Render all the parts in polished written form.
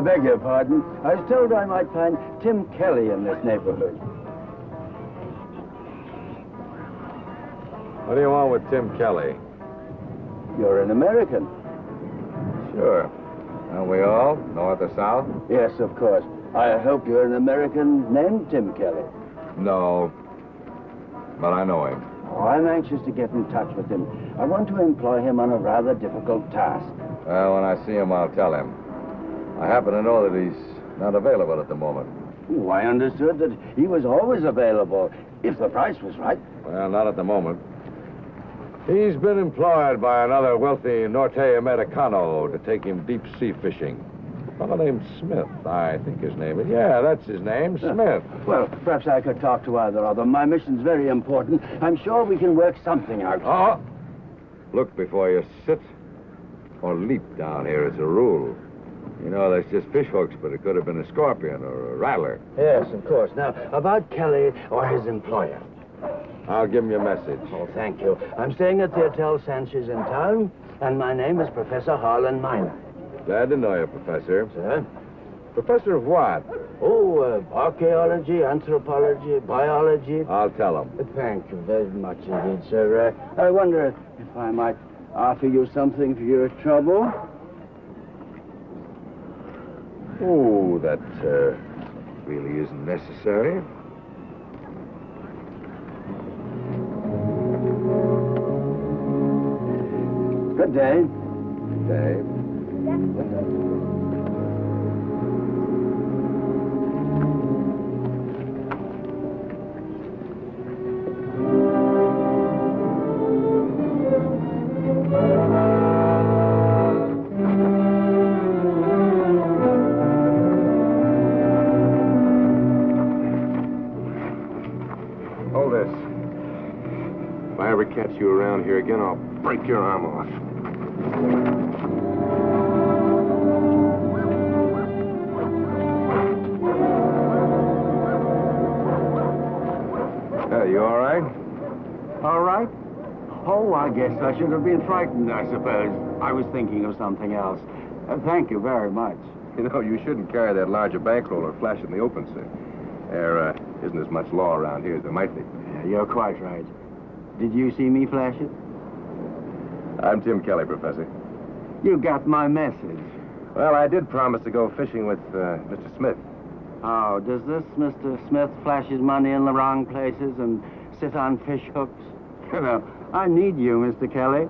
I beg your pardon. I was told I might find Tim Kelly in this neighborhood. What do you want with Tim Kelly? You're an American. Sure. Aren't we all? North or south? Yes, of course. I hope you're an American named Tim Kelly. No, but I know him. Oh, I'm anxious to get in touch with him. I want to employ him on a rather difficult task. Well, when I see him, I'll tell him. I happen to know that he's not available at the moment. Oh, I understood that he was always available, if the price was right. Well, not at the moment. He's been employed by another wealthy Norte Americano to take him deep sea fishing. A fellow named Smith, I think his name is. Yeah, that's his name, Smith. Well, perhaps I could talk to either of them. My mission's very important. I'm sure we can work something out. Oh! Look before you sit or leap down here as a rule. You know, that's just fish hooks, but it could have been a scorpion or a rattler. Yes, of course. Now, about Kelly or his employer. I'll give him your message. Oh, thank you. I'm staying at the Hotel Sanchez in town, and my name is Professor Harlan Miner. Glad to know you, Professor. Sir? Professor of what? Oh, archaeology, anthropology, biology. I'll tell him. Thank you very much indeed, sir. I wonder if I might offer you something for your trouble. Oh, that really isn't necessary. Good day. Good day. Hold this. If I ever catch you around here again, I'll break your arm off. You all right? All right? Oh, I guess I should have been frightened, I suppose. I was thinking of something else. Thank you very much. You know, you shouldn't carry that large a bankroll or flash in the open, sir. There isn't as much law around here as there might be. Yeah, you're quite right. Did you see me flash it? I'm Tim Kelly, Professor. You got my message. Well, I did promise to go fishing with Mr. Smith. Oh, does this Mr. Smith flash his money in the wrong places and sit on fish hooks? You know, I need you, Mr. Kelly.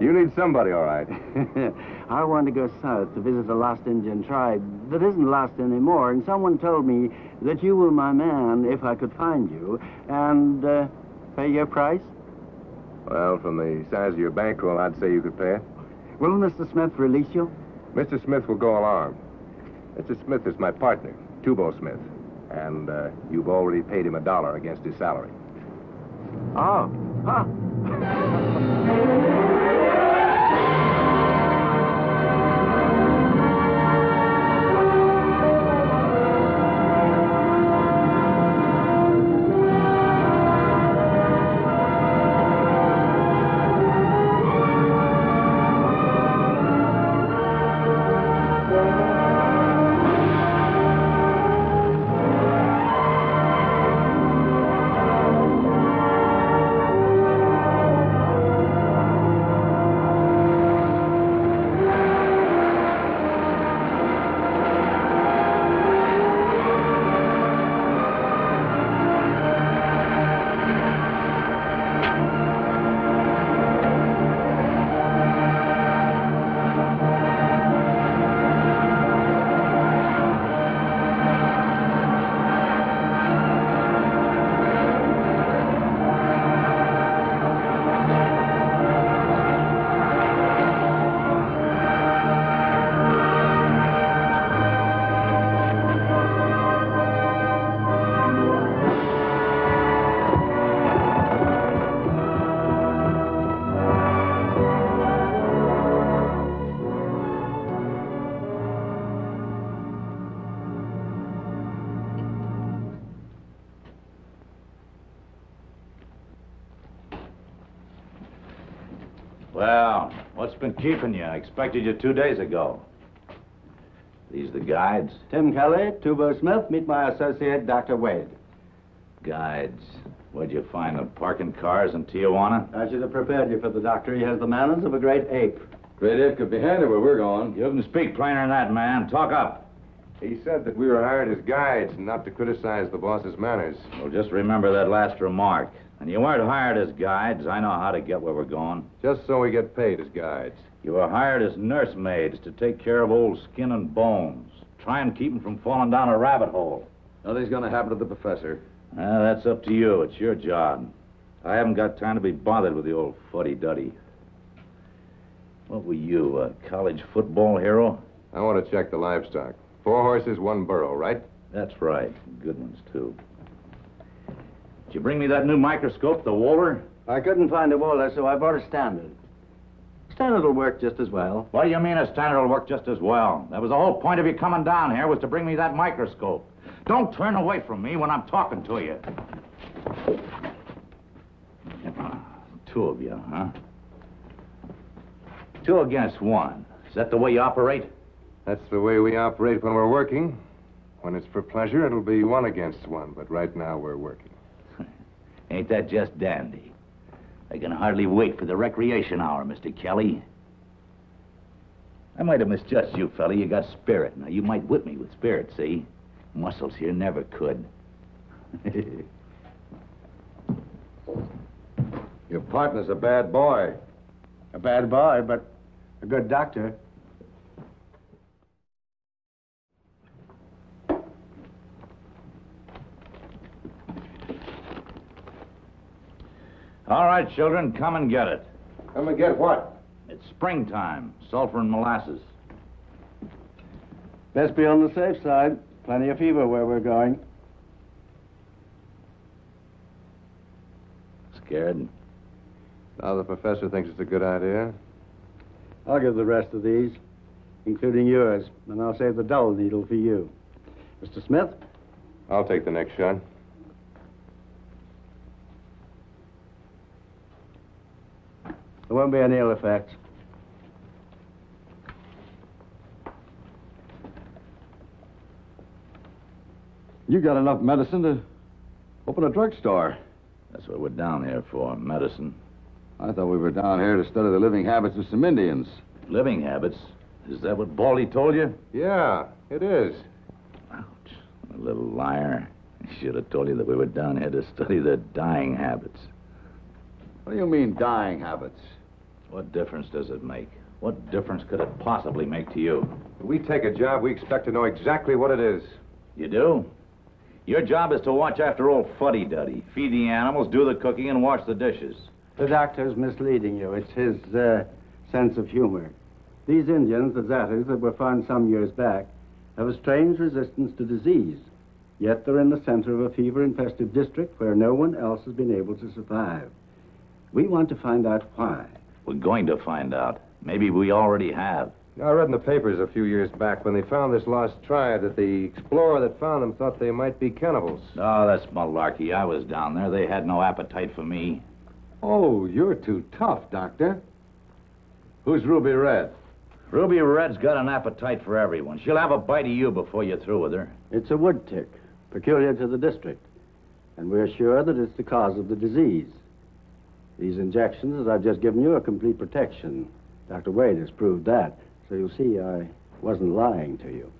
You need somebody, all right. I want to go south to visit a lost Indian tribe that isn't lost anymore, and someone told me that you were my man if I could find you, and pay your price? Well, from the size of your bankroll, I'd say you could pay it. Will Mr. Smith release you? Mr. Smith will go along. Mr. Smith is my partner. Tubo Smith, and you've already paid him $1 against his salary. Oh, huh. Well, what's been keeping you? I expected you 2 days ago. These the guides? Tim Kelly, Tubo Smith, meet my associate, Dr. Wade. Guides. Where'd you find them? Parking cars in Tijuana? I should have prepared you for the doctor. He has the manners of a great ape. Great ape could be handy where we're going. You can speak plainer than that, man. Talk up. He said that we were hired as guides and not to criticize the boss's manners. Well, just remember that last remark. And you weren't hired as guides. I know how to get where we're going. Just so we get paid as guides. You were hired as nursemaids to take care of old skin and bones. Try and keep them from falling down a rabbit hole. Nothing's going to happen to the professor. Well, that's up to you. It's your job. I haven't got time to be bothered with the old fuddy-duddy. What were you, a college football hero? I want to check the livestock. 4 horses, 1 burro, right? That's right. Good ones, too. Did you bring me that new microscope, the Wohler? I couldn't find a Wohler, so I bought a standard. Standard will work just as well. What do you mean a standard will work just as well? That was the whole point of you coming down here, was to bring me that microscope. Don't turn away from me when I'm talking to you. Two of you, huh? 2 against 1. Is that the way you operate? That's the way we operate when we're working. When it's for pleasure, it'll be 1 against 1. But right now, we're working. Ain't that just dandy? I can hardly wait for the recreation hour, Mr. Kelly. I might have misjudged you, fella. You got spirit. Now, you might whip me with spirit, see? Muscles here never could. Your partner's a bad boy. A bad boy, but a good doctor. All right, children, come and get it. Come and get what? It's springtime, sulfur and molasses. Best be on the safe side. Plenty of fever where we're going. Scared? Now the professor thinks it's a good idea. I'll give the rest of these, including yours, and I'll save the dull needle for you. Mr. Smith? I'll take the next shot. There won't be any ill effects. You got enough medicine to open a drugstore. That's what we're down here for, medicine. I thought we were down here to study the living habits of some Indians. Living habits? Is that what Baldy told you? Yeah, it is. Ouch. A little liar. He should have told you that we were down here to study their dying habits. What do you mean, dying habits? What difference does it make? What difference could it possibly make to you? When we take a job, we expect to know exactly what it is. You do? Your job is to watch after old fuddy-duddy. Feed the animals, do the cooking, and wash the dishes. The doctor's misleading you. It's his sense of humor. These Indians, the Zatties, that were found some years back, have a strange resistance to disease. Yet they're in the center of a fever-infested district where no one else has been able to survive. We want to find out why. We're going to find out. Maybe we already have. I read in the papers a few years back when they found this lost tribe that the explorer that found them thought they might be cannibals. Oh, that's malarkey. I was down there. They had no appetite for me. Oh, you're too tough, Doctor. Who's Ruby Red? Ruby Red's got an appetite for everyone. She'll have a bite of you before you're through with her. It's a wood tick, peculiar to the district. And we're sure that it's the cause of the disease. These injections that I've just given you are complete protection. Dr. Wade has proved that. So you see, I wasn't lying to you.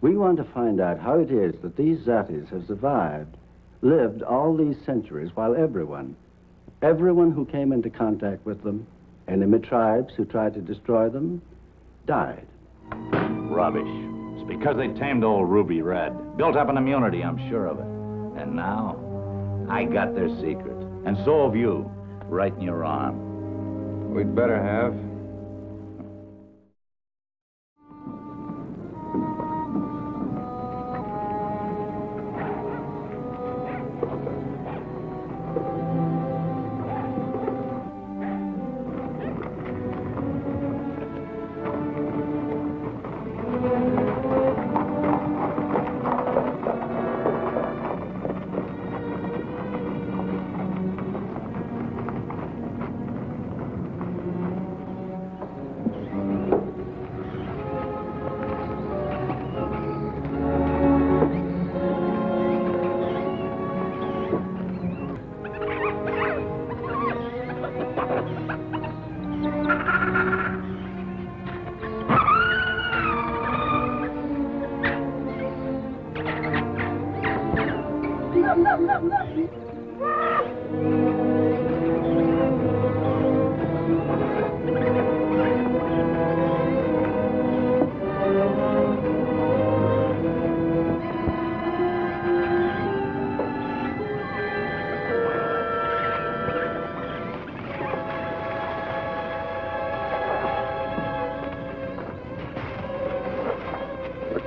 We want to find out how it is that these Zatties have survived, lived all these centuries while everyone who came into contact with them, enemy tribes who tried to destroy them, died. Rubbish. It's because they tamed old Ruby Red. Built up an immunity, I'm sure of it. And now, I got their secret. And so have you, right in your arm. We'd better have.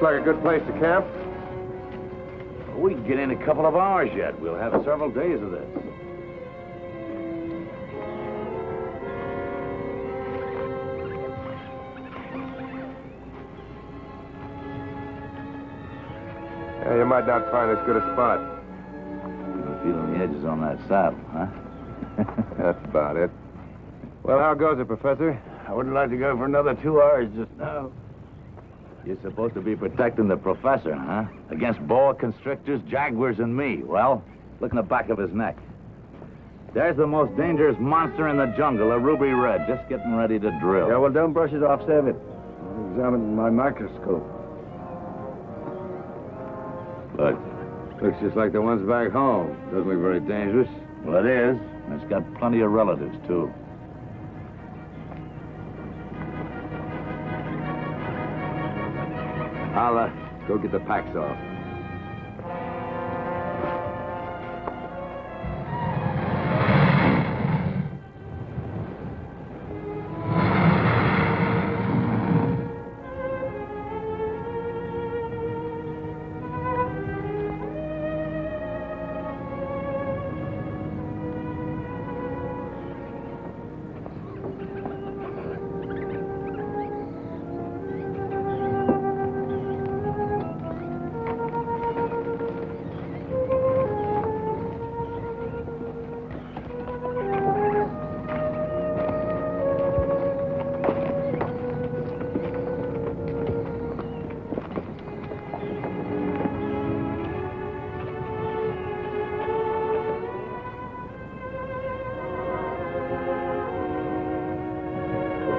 Like a good place to camp? We can get in a couple of hours yet. We'll have several days of this. Yeah, you might not find as good a spot. You're feeling the edges on that saddle, huh? That's about it. Well, how goes it, Professor? I wouldn't like to go for another 2 hours just now. You're supposed to be protecting the professor, huh? Against boa constrictors, jaguars, and me. Well, look in the back of his neck. There's the most dangerous monster in the jungle, a ruby red, just getting ready to drill. Yeah, well, don't brush it off, save it. I'll examine it in my microscope. Look. Looks just like the ones back home. Doesn't look very dangerous. Well, it is. And it's got plenty of relatives, too. I'll go get the packs off.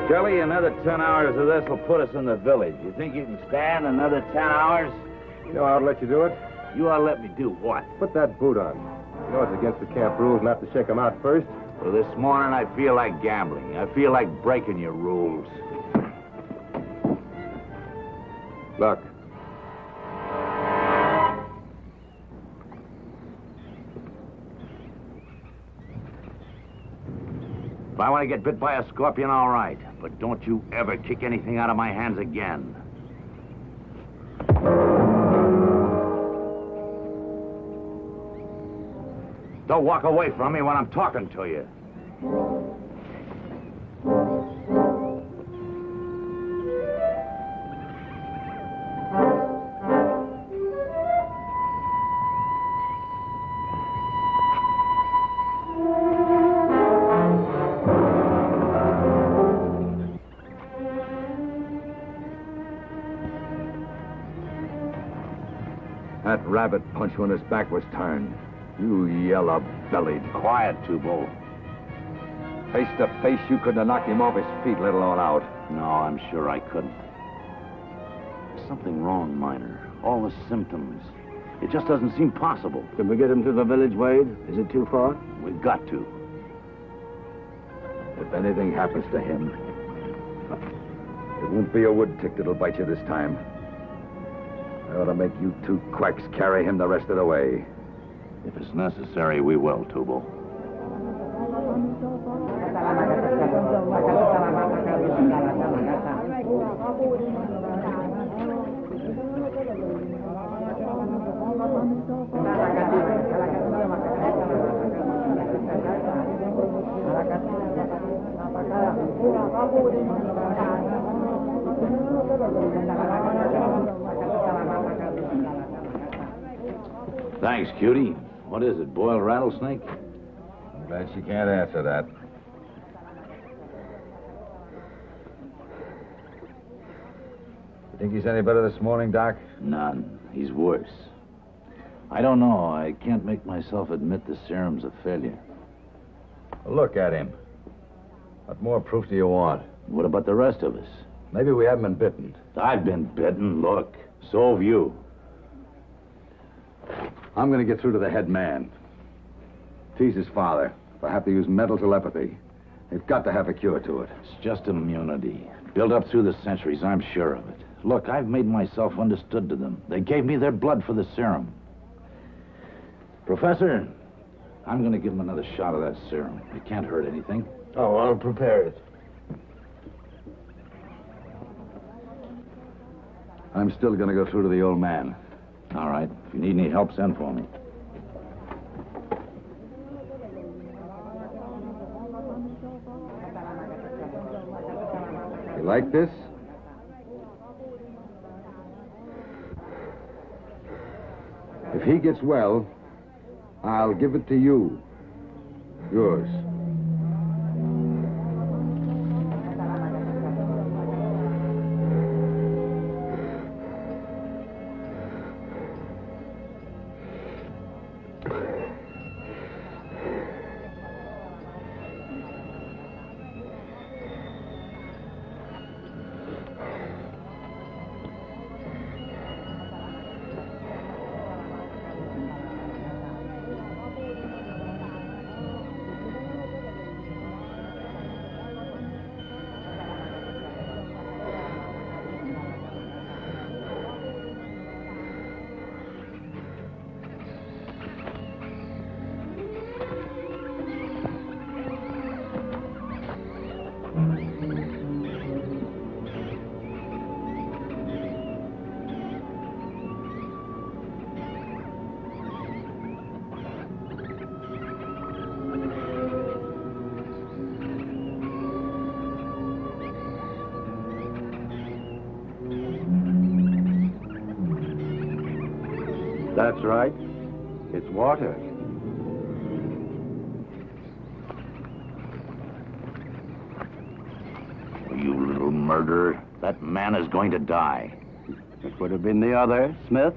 Kelly, another 10 hours of this will put us in the village. You think you can stand another 10 hours? You know, I'll let you do it. You ought to let me do what? Put that boot on. You know it's against the camp rules not to shake them out first. Well, this morning I feel like gambling. I feel like breaking your rules. Look. If I want to get bit by a scorpion, all right. But don't you ever kick anything out of my hands again. Don't walk away from me when I'm talking to you. That rabbit punched when his back was turned. You yellow-bellied. Quiet, Tubo. Face to face, you couldn't have knocked him off his feet, let alone out. No, I'm sure I couldn't. There's something wrong, Miner. All the symptoms. It just doesn't seem possible. Can we get him to the village, Wade? Is it too far? We've got to. If anything happens to him, it won't be a wood tick that'll bite you this time. I ought to make you two quacks carry him the rest of the way. If it's necessary, we will, Tubo. Thanks, cutie. What is it, boiled rattlesnake? I'm glad she can't answer that. You think he's any better this morning, Doc? None. He's worse. I don't know. I can't make myself admit the serum's a failure. Well, look at him. What more proof do you want? What about the rest of us? Maybe we haven't been bitten. I've been bitten, look. So have you. I'm going to get through to the head man. Tease his father. If I have to use mental telepathy, they've got to have a cure to it. It's just immunity. Built up through the centuries, I'm sure of it. Look, I've made myself understood to them. They gave me their blood for the serum. Professor, I'm going to give them another shot of that serum. It can't hurt anything. Oh, I'll prepare it. I'm still going to go through to the old man. All right. If you need any help, send for me. You like this? If he gets well, I'll give it to you. Yours. That's right. It's water. You little murderer. That man is going to die. It would have been the other, Smith.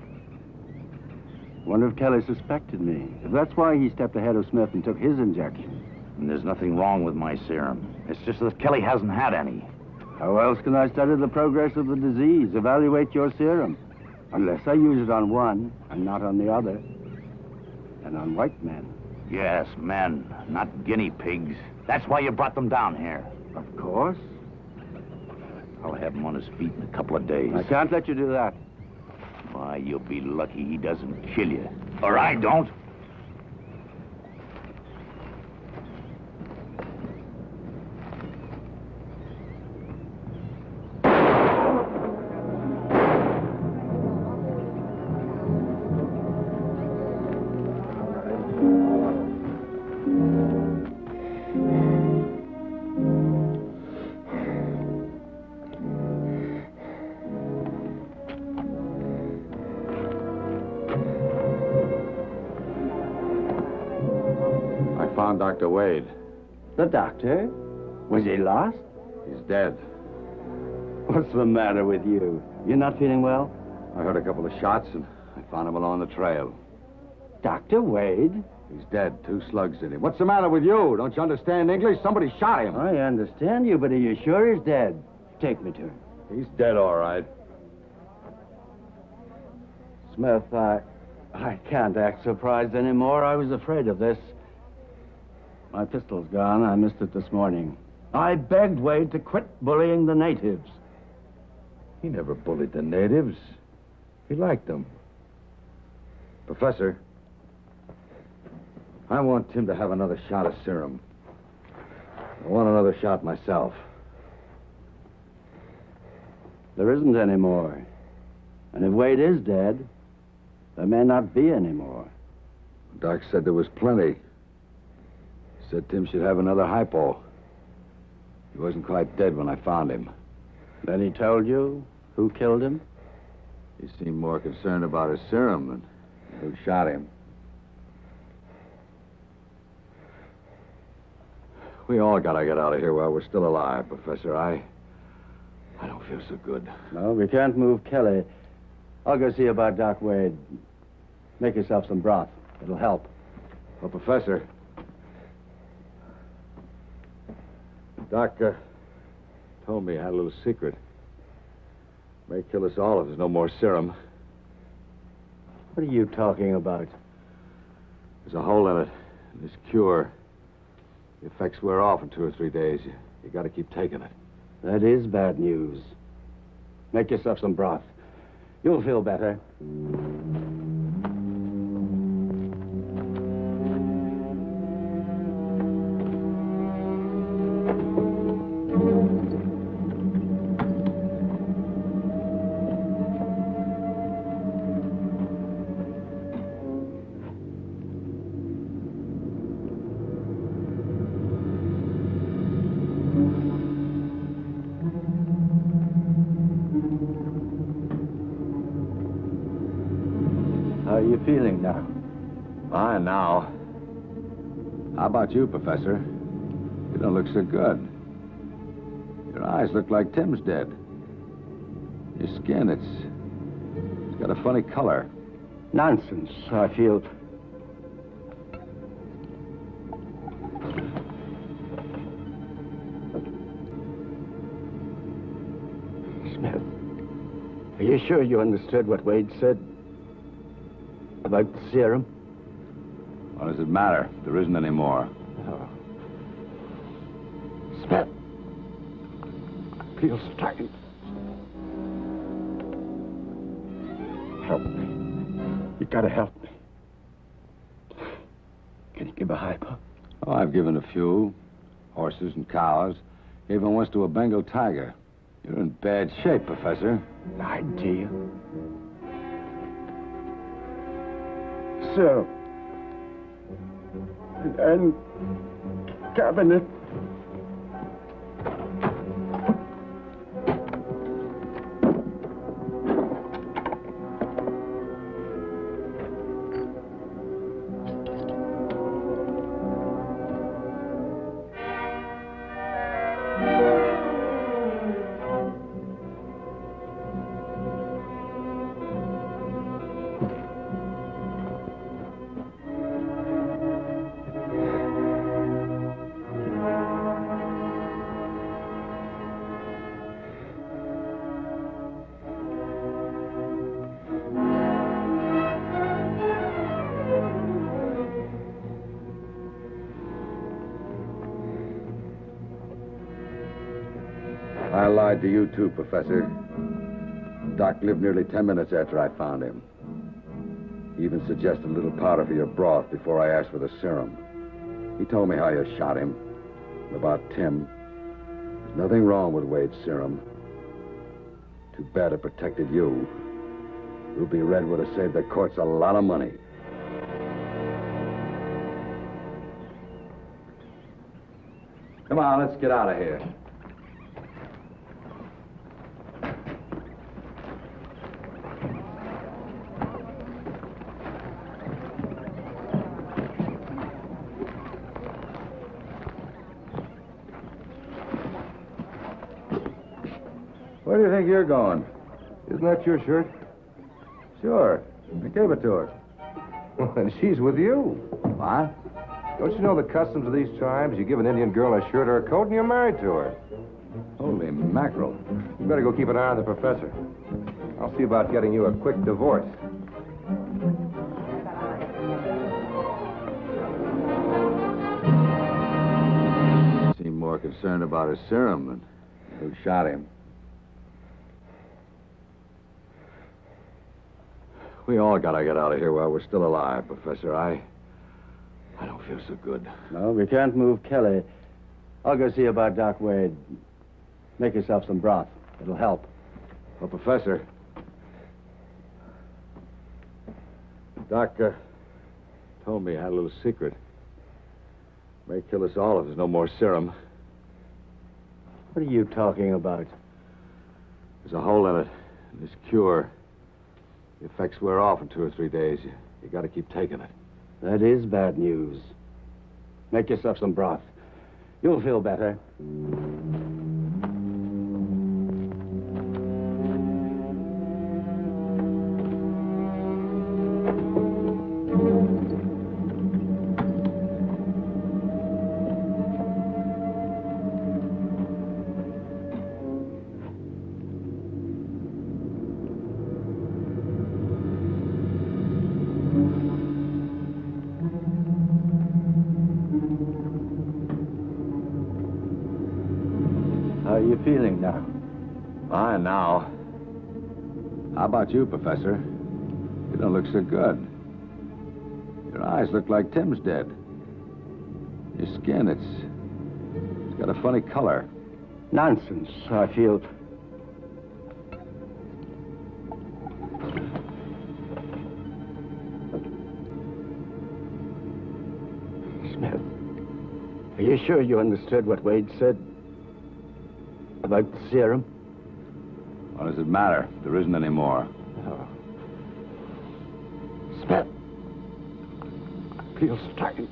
Wonder if Kelly suspected me. If that's why he stepped ahead of Smith and took his injection. And there's nothing wrong with my serum. It's just that Kelly hasn't had any. How else can I study the progress of the disease, evaluate your serum? Unless I use it on one and not on the other. And on white men. Yes, men, not guinea pigs. That's why you brought them down here. Of course. I'll have him on his feet in a couple of days. I can't let you do that. Why, you'll be lucky he doesn't kill you. Or I don't. Dr. Wade. The doctor? Was he lost? He's dead. What's the matter with you? You're not feeling well? I heard a couple of shots and I found him along the trail. Dr. Wade? He's dead. 2 slugs in him. What's the matter with you? Don't you understand English? Somebody shot him. I understand you, but are you sure he's dead? Take me to him. He's dead, all right. Smith, I can't act surprised anymore. I was afraid of this. My pistol's gone. I missed it this morning. I begged Wade to quit bullying the natives. He never bullied the natives. He liked them. Professor, I want Tim to have another shot of serum. I want another shot myself. There isn't any more. And if Wade is dead, there may not be any more. Doc said there was plenty. Said Tim should have another hypo. He wasn't quite dead when I found him. Then he told you who killed him? He seemed more concerned about his serum than who shot him. We all gotta get out of here while we're still alive, Professor. I don't feel so good. No, we can't move Kelly. I'll go see about Doc Wade. Make yourself some broth. It'll help. Well, Professor... Doctor told me he had a little secret. May kill us all if there's no more serum. What are you talking about? There's a whole of it. And this cure, the effects wear off in 2 or 3 days. You got to keep taking it. That is bad news. Make yourself some broth. You'll feel better. Feeling now? Fine now. How about you, Professor? You don't look so good. Your eyes look like Tim's dead. Your skin, it's got a funny color. Nonsense, I feel. Smith, are you sure you understood what Wade said? About the serum? What does it matter? There isn't any more. Oh. Smith. I feel so tired. Help me. You gotta help me. Can you give a hypo? Oh, I've given a few. Horses and cows. Even once to a Bengal tiger. You're in bad shape, Professor. Lied to you. And cabinet. I lied to you, too, Professor. Doc lived nearly 10 minutes after I found him. He even suggested a little powder for your broth before I asked for the serum. He told me how you shot him, and about Tim. There's nothing wrong with Wade's serum. Too bad it protected you. Ruby Red would have saved the courts a lot of money. Come on, let's get out of here. Where do you think you're going? Isn't that your shirt? Sure. I gave it to her. Well, and she's with you. What? Don't you know the customs of these times? You give an Indian girl a shirt or a coat and you're married to her. Holy mackerel. You better go keep an eye on the professor. I'll see about getting you a quick divorce. He seemed more concerned about his serum than who shot him. We all gotta get out of here while we're still alive, Professor. I don't feel so good. No, we can't move Kelly. I'll go see about Doc Wade. Make yourself some broth. It'll help. Well, Professor. Doc told me I had a little secret. May kill us all if there's no more serum. What are you talking about? There's a hole in it. And this cure. The effects wear off in 2 or 3 days. You got to keep taking it. That is bad news. Make yourself some broth. You'll feel better. you feeling now? Fine now. How about you, Professor? You don't look so good. Your eyes look like Tim's dead. Your skin, it's got a funny color. Nonsense, I feel. Smith, are you sure you understood what Wade said about the serum? What does it matter? There isn't any more. Oh. Smith, I feel so tired.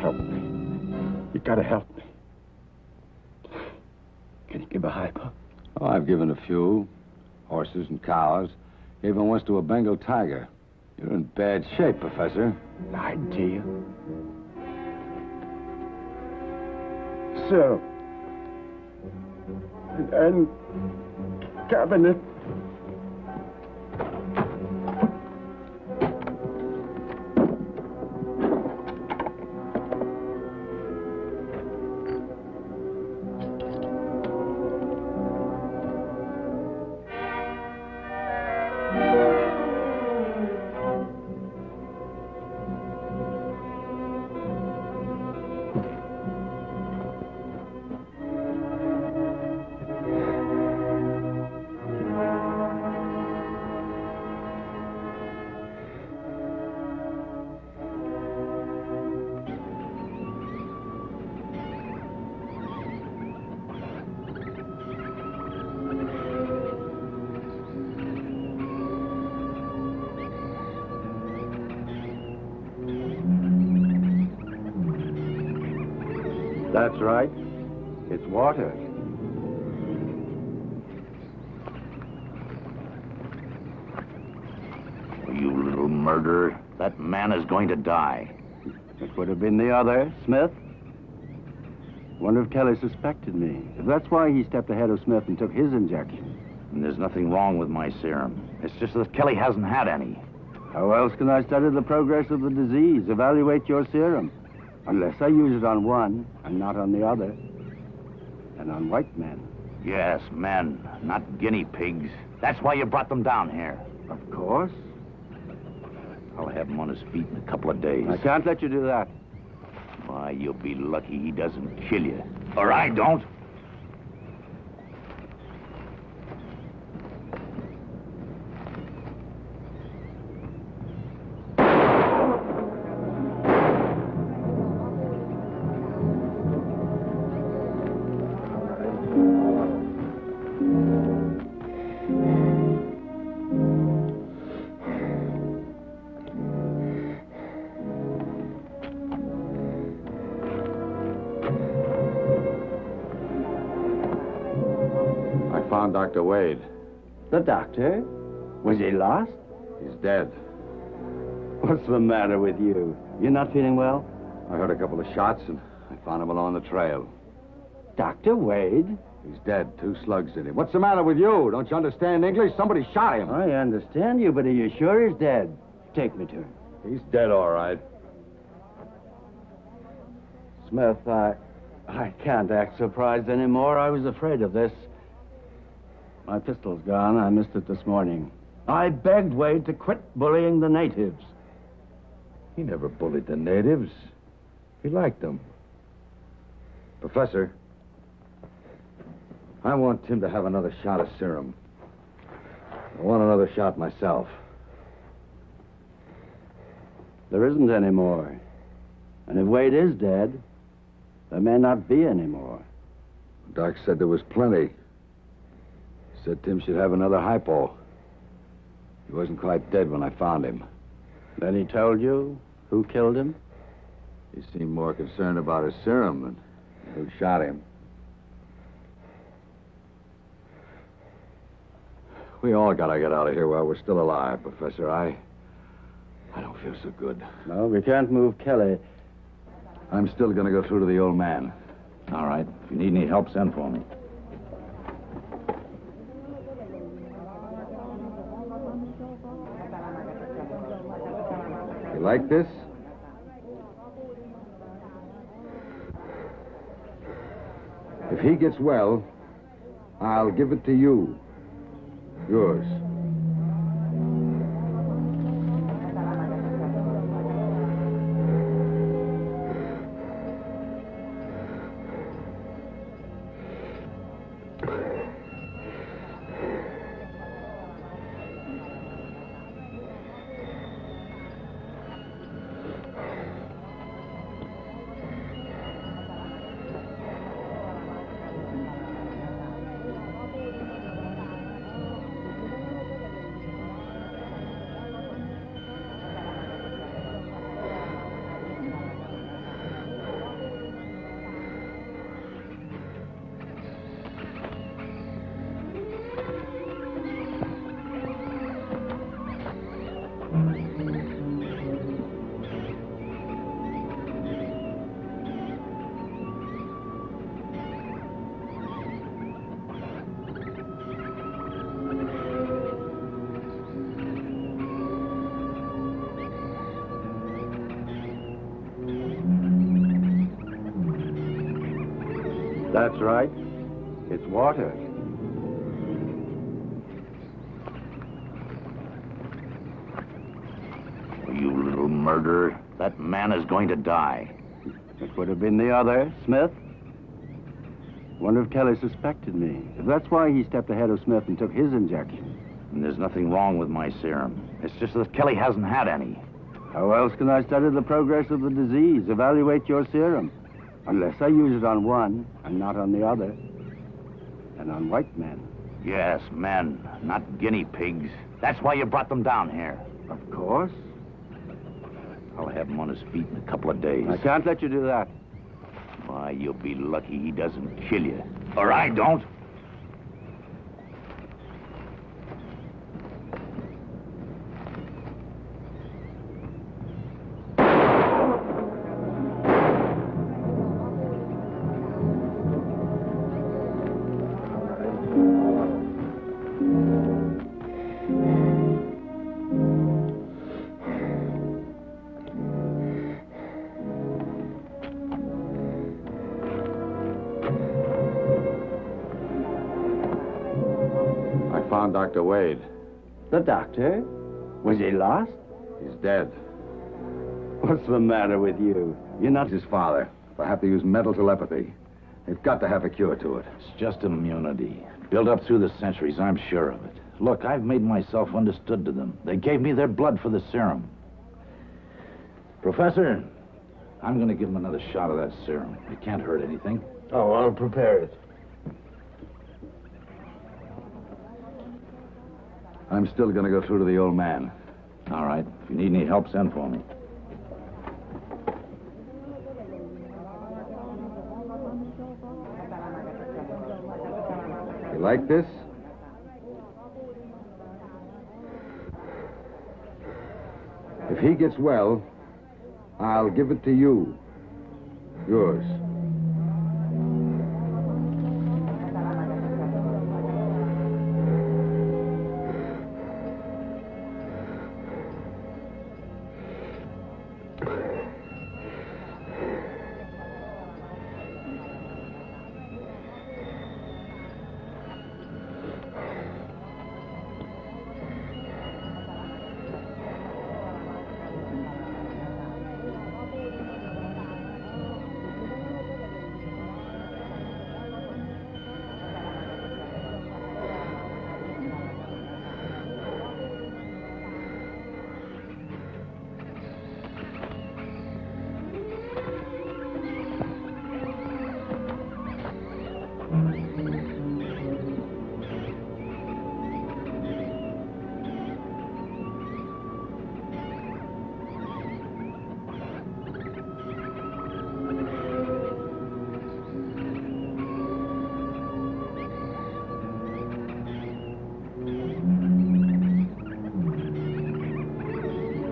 Help me. You gotta help me. Can you give a hypo? Oh, I've given a few. Horses and cows. Even once to a Bengal tiger. You're in bad shape, Professor. Lied to you. So. And cabinet. That's right. It's water. You little murderer. That man is going to die. It would have been the other, Smith. Wonder if Kelly suspected me. If that's why he stepped ahead of Smith and took his injection. And there's nothing wrong with my serum. It's just that Kelly hasn't had any. How else can I study the progress of the disease, evaluate your serum? Unless I use it on one, and not on the other. And on white men. Yes, men, not guinea pigs. That's why you brought them down here. Of course. I'll have him on his feet in a couple of days. I can't let you do that. Why, you'll be lucky he doesn't kill you. Or I don't. Dr. Wade. The doctor? Was he lost? He's dead. What's the matter with you? You're not feeling well? I heard a couple of shots and I found him along the trail. Dr. Wade? He's dead. 2 slugs in him. What's the matter with you? Don't you understand English? Somebody shot him. I understand you, but are you sure he's dead? Take me to him. He's dead, all right. Smith, I can't act surprised anymore. I was afraid of this. My pistol's gone. I missed it this morning. I begged Wade to quit bullying the natives. He never bullied the natives. He liked them. Professor, I want Tim to have another shot of serum. I want another shot myself. There isn't any more. And if Wade is dead, there may not be any more. Doc said there was plenty. Said Tim should have another hypo. He wasn't quite dead when I found him. Then he told you who killed him? He seemed more concerned about his serum than who shot him. We all gotta get out of here while we're still alive, Professor. I don't feel so good. No, we can't move Kelly. I'm still gonna go through to the old man. All right. If you need any help, send for me. Like this? he gets well, I'll give it to you. Yours. That's right. It's water. You little murderer. That man is going to die. It would have been the other, Smith. Wonder if Kelly suspected me. If that's why he stepped ahead of Smith and took his injection. And there's nothing wrong with my serum. It's just that Kelly hasn't had any. How else can I study the progress of the disease, evaluate your serum? Unless I use it on one and not on the other. And on white men. Yes, men, not guinea pigs. That's why you brought them down here. Of course. I'll have him on his feet in a couple of days. I can't let you do that. Why, you'll be lucky he doesn't kill you. Or I don't. Dr. Wade. The doctor? Was he lost? He's dead. What's the matter with you? You're not his father. If I have to use mental telepathy, they've got to have a cure to it. It's just immunity. Built up through the centuries, I'm sure of it. Look, I've made myself understood to them. They gave me their blood for the serum. Professor, I'm going to give him another shot of that serum. It can't hurt anything. Oh, I'll prepare it. I'm still going to go through to the old man. All right. If you need any help, send for me. You like this? If he gets well, I'll give it to you. Yours.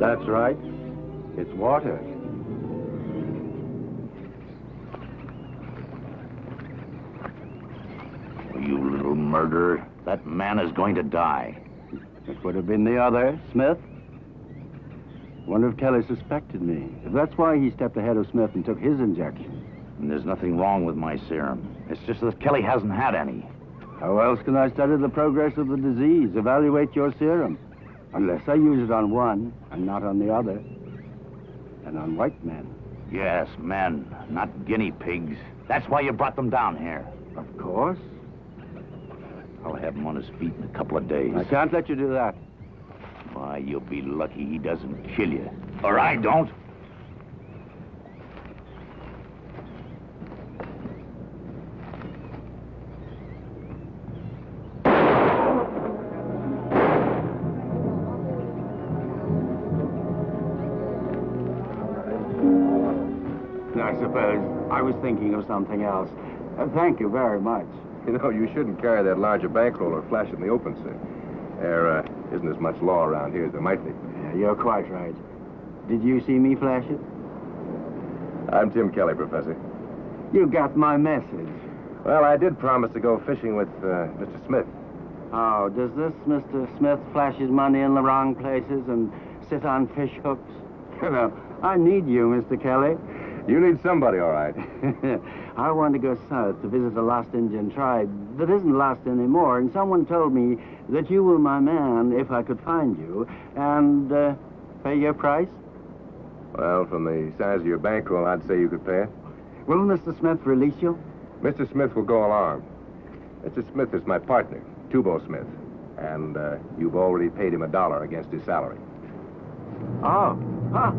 That's right. It's water. You little murderer. That man is going to die. It would have been the other, Smith. Wonder if Kelly suspected me. If that's why he stepped ahead of Smith and took his injection. And there's nothing wrong with my serum. It's just that Kelly hasn't had any. How else can I study the progress of the disease, evaluate your serum? Unless I use it on one and not on the other. And on white men. Yes, men, not guinea pigs. That's why you brought them down here. Of course. I'll have him on his feet in a couple of days. I can't let you do that. Why, you'll be lucky he doesn't kill you. Or I don't. I suppose I was thinking of something else. Thank you very much. You know, you shouldn't carry that larger bankroll or flash in the open, sir. There isn't as much law around here as there might be. Yeah, you're quite right. Did you see me flash it? I'm Tim Kelly, Professor. You got my message. Well, I did promise to go fishing with Mr. Smith. Oh, does this Mr. Smith flash his money in the wrong places and sit on fish hooks? Well, I need you, Mr. Kelly. You need somebody, all right. I want to go south to visit a lost Indian tribe that isn't lost anymore, and someone told me that you were my man if I could find you, and pay your price? Well, from the size of your bankroll, I'd say you could pay it. Will Mr. Smith release you? Mr. Smith will go along. Mr. Smith is my partner, Tubo Smith, and you've already paid him $1 against his salary. Oh, huh.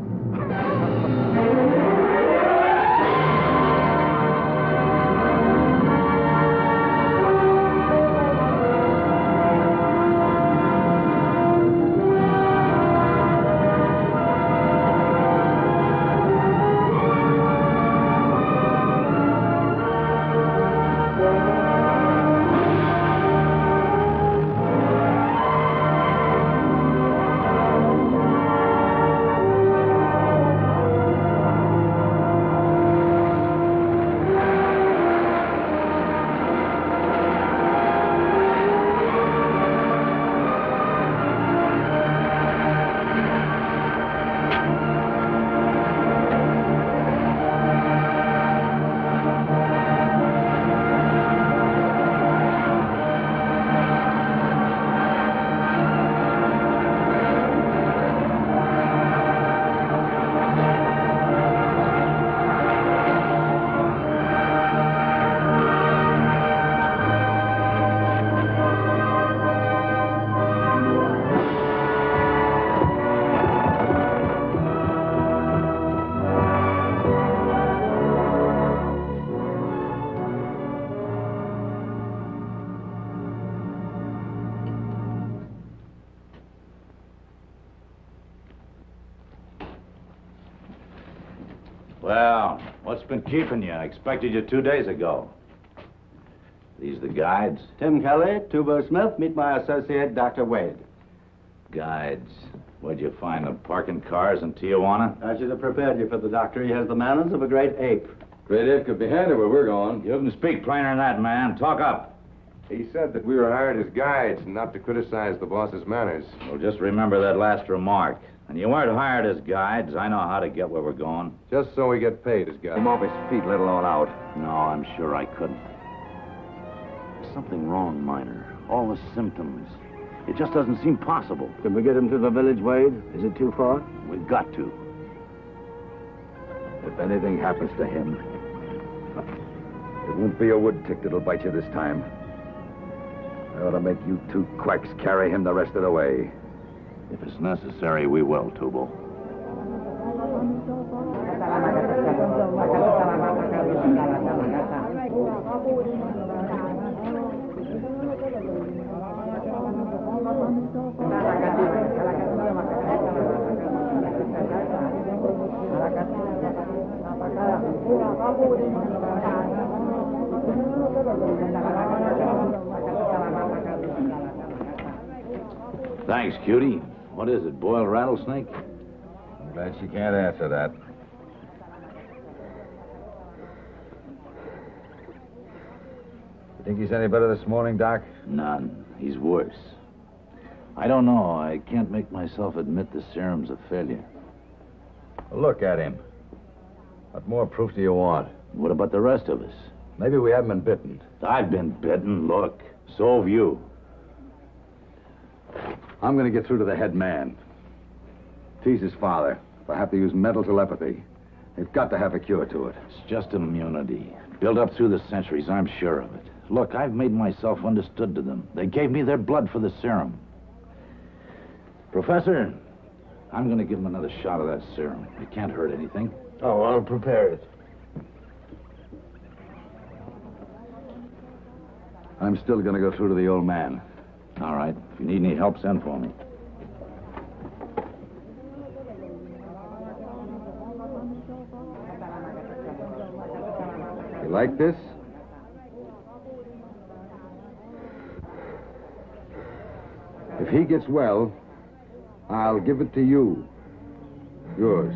Well, what's been keeping you? I expected you 2 days ago. These the guides? Tim Kelly, Tubo Smith, meet my associate, Dr. Wade. Guides. Where'd you find them? Parking cars in Tijuana? I should have prepared you for the doctor. He has the manners of a great ape. Great ape could be handy where we're going. You can speak plainer than that, man. Talk up. He said that we were hired as guides and not to criticize the boss's manners. Well, just remember that last remark. And you weren't hired as guides. I know how to get where we're going. Just so we get paid as guides. I'm off his feet, let alone out. No, I'm sure I couldn't. There's something wrong, Miner. All the symptoms. It just doesn't seem possible. Can we get him to the village, Wade? Is it too far? We've got to. If anything happens to him, it won't be a wood tick that'll bite you this time. I ought to make you two quacks carry him the rest of the way. If it's necessary, we will, Tubo. Thanks, cutie. What is it, boiled rattlesnake? I'm glad she can't answer that. You think he's any better this morning, Doc? None. He's worse. I don't know. I can't make myself admit the serum's a failure. Well, look at him. What more proof do you want? What about the rest of us? Maybe we haven't been bitten. I've been bitten, look. So have you. I'm going to get through to the head man. Tease his father. If I have to use mental telepathy, they've got to have a cure to it. It's just immunity. Built up through the centuries, I'm sure of it. Look, I've made myself understood to them. They gave me their blood for the serum. Professor, I'm going to give him another shot of that serum. It can't hurt anything. Oh, I'll prepare it. I'm still going to go through to the old man. All right. If you need any help, send for me. You like this? If he gets well, I'll give it to you. Yours.